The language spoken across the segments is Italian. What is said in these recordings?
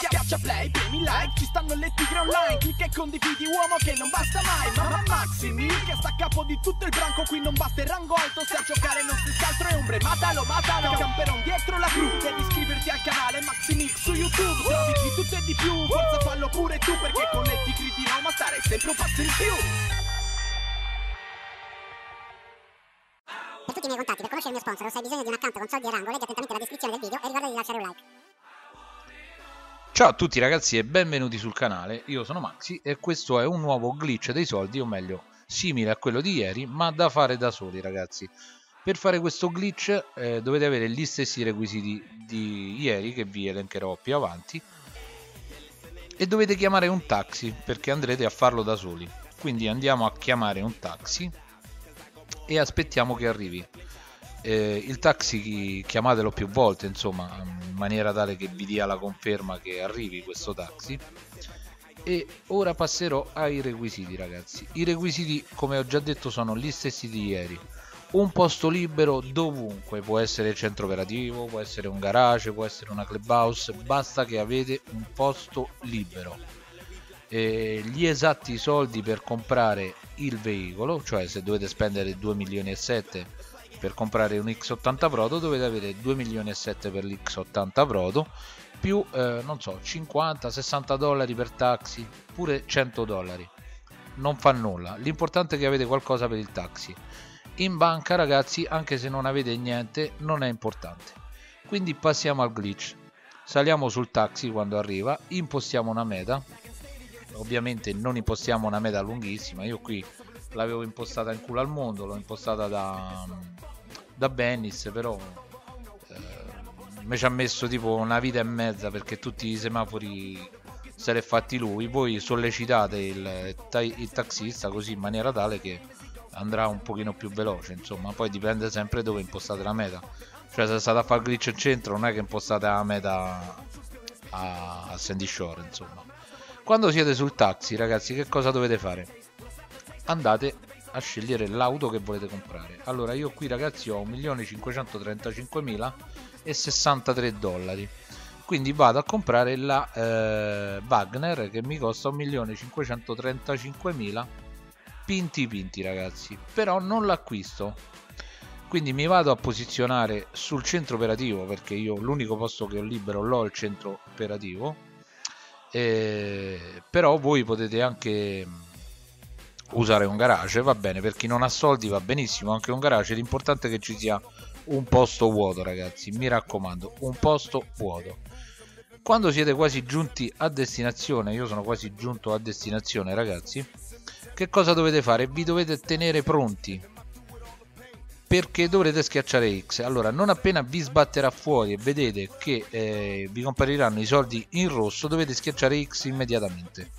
Schiaccia play, premi like, ci stanno le tigre online. Clicca e condividi, uomo, che non basta mai. Mamma Maximi, che sta a capo di tutto il branco. Qui non basta il rango alto, se a giocare non si altro è ombre. Matalo, matalo, camperon dietro la cru. Devi iscriverti al canale Maximi su YouTube. Se avvicini tutto e di più, forza fallo pure tu, perché con le tigre di Roma stare sempre un passo in più. Per tutti i miei contatti, per conoscere il mio sponsor, o se hai bisogno di un account con soldi e rango, leggi attentamente la descrizione del video e ricorda di lasciare un like. Ciao a tutti ragazzi e benvenuti sul canale, io sono Maxi e questo è un nuovo glitch dei soldi, o meglio, simile a quello di ieri, ma da fare da soli ragazzi. Per fare questo glitch dovete avere gli stessi requisiti di ieri, che vi elencherò più avanti, e dovete chiamare un taxi, perché andrete a farlo da soli. Quindi andiamo a chiamare un taxi e aspettiamo che arrivi. Il taxi chiamatelo più volte, insomma, in maniera tale che vi dia la conferma che arrivi questo taxi. E ora passerò ai requisiti ragazzi. I requisiti, come ho già detto, sono gli stessi di ieri. Un posto libero dovunque, può essere il centro operativo, può essere un garage, può essere una clubhouse, basta che avete un posto libero. Gli esatti soldi per comprare il veicolo, cioè se dovete spendere 2 milioni e 7 per comprare un X80 Proto, dovete avere 2 milioni e 7 per l'X80 Proto più non so, 50-60 dollari per taxi, pure 100 dollari non fa nulla, l'importante è che avete qualcosa per il taxi. In banca ragazzi, anche se non avete niente, non è importante. Quindi passiamo al glitch, saliamo sul taxi quando arriva, impostiamo una meta. Ovviamente non impostiamo una meta lunghissima, io qui l'avevo impostata in culo al mondo, l'ho impostata da Bennis, però me ci ha messo tipo una vita e mezza perché tutti i semafori se li è fatti lui. Voi sollecitate il taxista così, in maniera tale che andrà un pochino più veloce, insomma. Poi dipende sempre dove impostate la meta, cioè se state a fare glitch in centro non è che impostate la meta a Sandy Shore, insomma. Quando siete sul taxi ragazzi, che cosa dovete fare? Andate a scegliere l'auto che volete comprare. Allora io qui ragazzi ho 1.535.063 dollari, quindi vado a comprare la Wagner, che mi costa 1.535.000 pinti pinti ragazzi, però non l'acquisto. Quindi mi vado a posizionare sul centro operativo, perché io l'unico posto che ho libero l'ho il centro operativo. Però voi potete anche usare un garage, va bene, per chi non ha soldi va benissimo anche un garage, l'importante è che ci sia un posto vuoto ragazzi, mi raccomando, un posto vuoto. Quando siete quasi giunti a destinazione, io sono quasi giunto a destinazione ragazzi, che cosa dovete fare? Vi dovete tenere pronti, perché dovrete schiacciare X. Allora, non appena vi sbatterà fuori e vedete che vi compariranno i soldi in rosso, dovete schiacciare X immediatamente.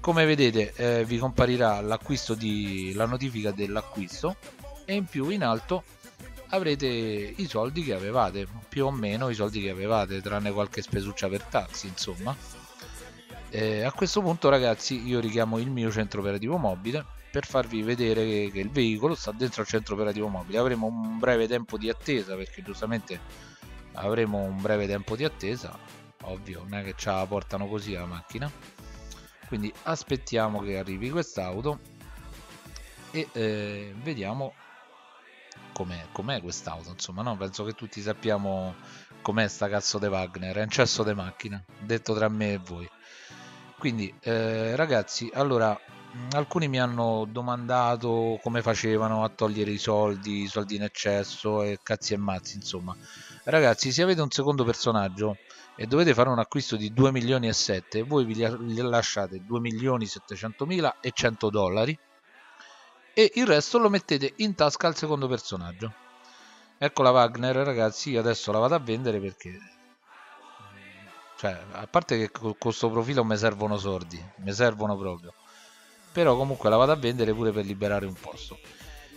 Come vedete vi comparirà l'acquisto, la notifica dell'acquisto, e in più in alto avrete i soldi che avevate, più o meno i soldi che avevate, tranne qualche spesuccia per taxi, insomma. A questo punto ragazzi io richiamo il mio centro operativo mobile per farvi vedere che il veicolo sta dentro al centro operativo mobile. Avremo un breve tempo di attesa, perché giustamente avremo un breve tempo di attesa, ovvio, non è che ce la portano così la macchina. Quindi aspettiamo che arrivi quest'auto e vediamo com'è quest'auto, insomma, no? Penso che tutti sappiamo com'è sta cazzo di Wagner, è un cesso di macchina, detto tra me e voi. Quindi ragazzi, allora, alcuni mi hanno domandato come facevano a togliere i soldi in eccesso e cazzi e mazzi, insomma. Ragazzi, se avete un secondo personaggio e dovete fare un acquisto di 2 milioni e 7, voi vi lasciate 2.700.000 e 100 dollari e il resto lo mettete in tasca al secondo personaggio. Ecco la Wagner ragazzi, io adesso la vado a vendere, perché cioè, a parte che con questo profilo mi servono sordi, mi servono proprio, però comunque la vado a vendere pure per liberare un posto.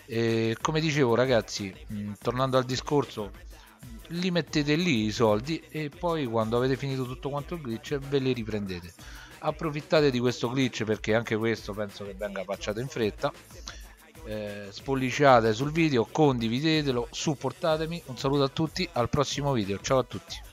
E come dicevo ragazzi, tornando al discorso, li mettete lì i soldi e poi quando avete finito tutto quanto il glitch ve li riprendete. Approfittate di questo glitch, perché anche questo penso che venga patchato in fretta. Spolliciate sul video, condividetelo, supportatemi. Un saluto a tutti, al prossimo video, ciao a tutti.